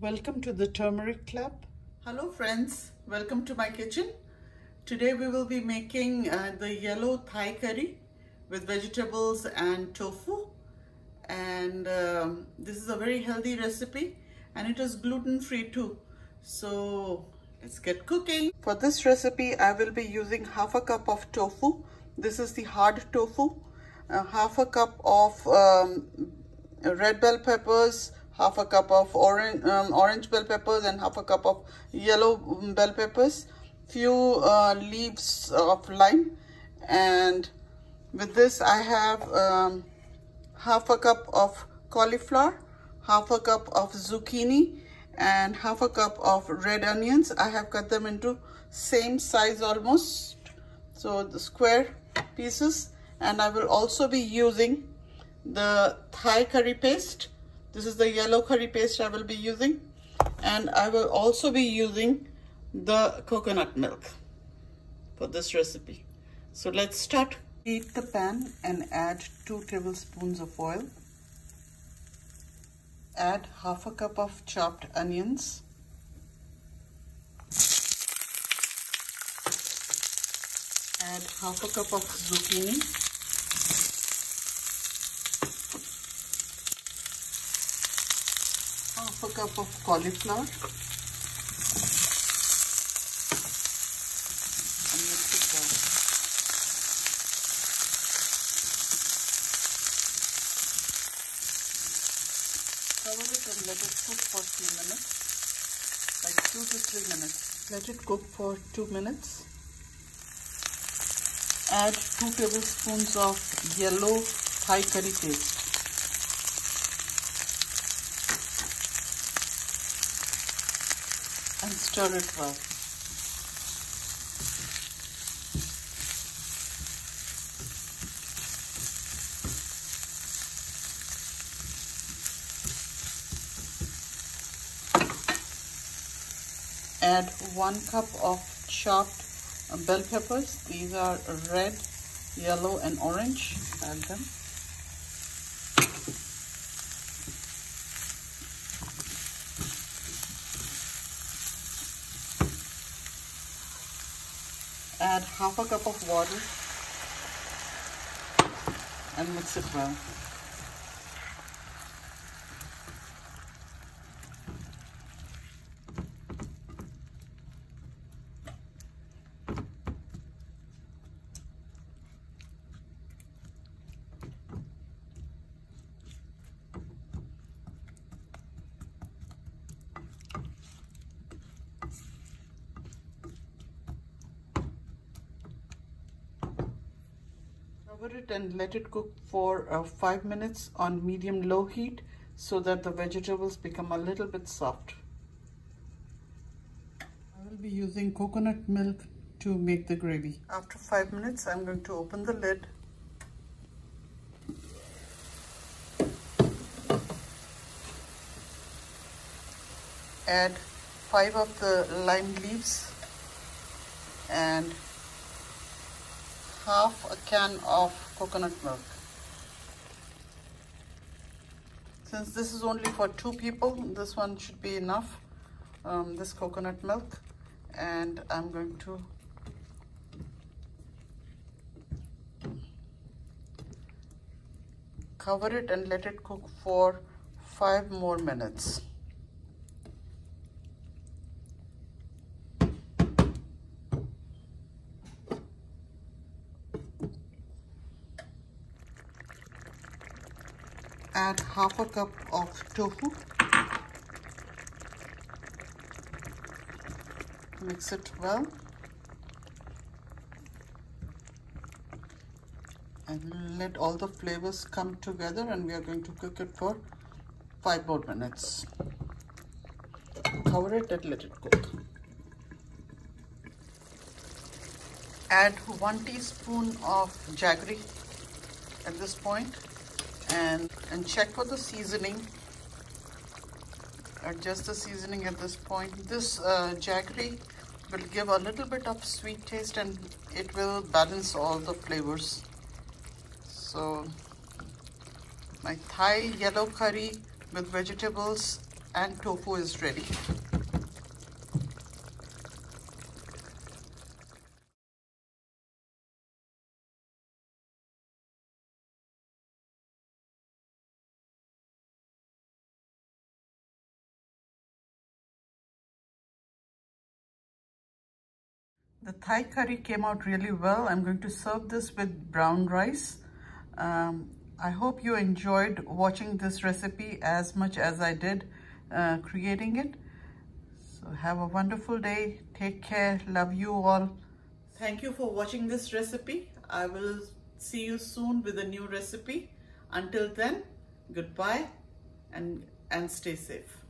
Welcome to the Turmeric Club. Hello friends, welcome to my kitchen. Today we will be making the yellow Thai curry with vegetables and tofu, and this is a very healthy recipe and it is gluten free too. So let's get cooking. For this recipe I will be using half a cup of tofu. This is the hard tofu, half a cup of red bell peppers, half a cup of orange bell peppers, and half a cup of yellow bell peppers, few leaves of lime. And with this I have half a cup of cauliflower, half a cup of zucchini, and half a cup of red onions. I have cut them into same size almost, so the square pieces. And I will also be using the Thai curry paste. This is the yellow curry paste I will be using, and I will also be using the coconut milk for this recipe. So let's start. Heat the pan and add 2 tablespoons of oil. Add half a cup of chopped onions. Add half a cup of zucchini. Half a cup of cauliflower, and mix it well. Cover it and let it cook for a few minutes, like 2 to 3 minutes. Let it cook for 2 minutes. Add 2 tablespoons of yellow Thai curry paste. And stir it well. Add 1 cup of chopped bell peppers. These are red, yellow, and orange. Add them. Add half a cup of water and mix it well. Cover it and let it cook for 5 minutes on medium-low heat, so that the vegetables become a little bit soft. I will be using coconut milk to make the gravy. After 5 minutes, I'm going to open the lid. Add 5 of the lime leaves and half a can of coconut milk. Since this is only for 2 people, this one should be enough, this coconut milk. And I'm going to cover it and let it cook for 5 more minutes. Add half a cup of tofu. Mix it well. And let all the flavors come together, and we are going to cook it for 5 more minutes. Cover it and let it cook. Add 1 teaspoon of jaggery at this point. And check for the seasoning. Adjust the seasoning at this point. This jaggery will give a little bit of sweet taste, and it will balance all the flavors. So my Thai yellow curry with vegetables and tofu is ready. The Thai curry came out really well. I'm going to serve this with brown rice. I hope you enjoyed watching this recipe as much as I did creating it. So have a wonderful day. Take care. Love you all. Thank you for watching this recipe. I will see you soon with a new recipe. Until then, goodbye and stay safe.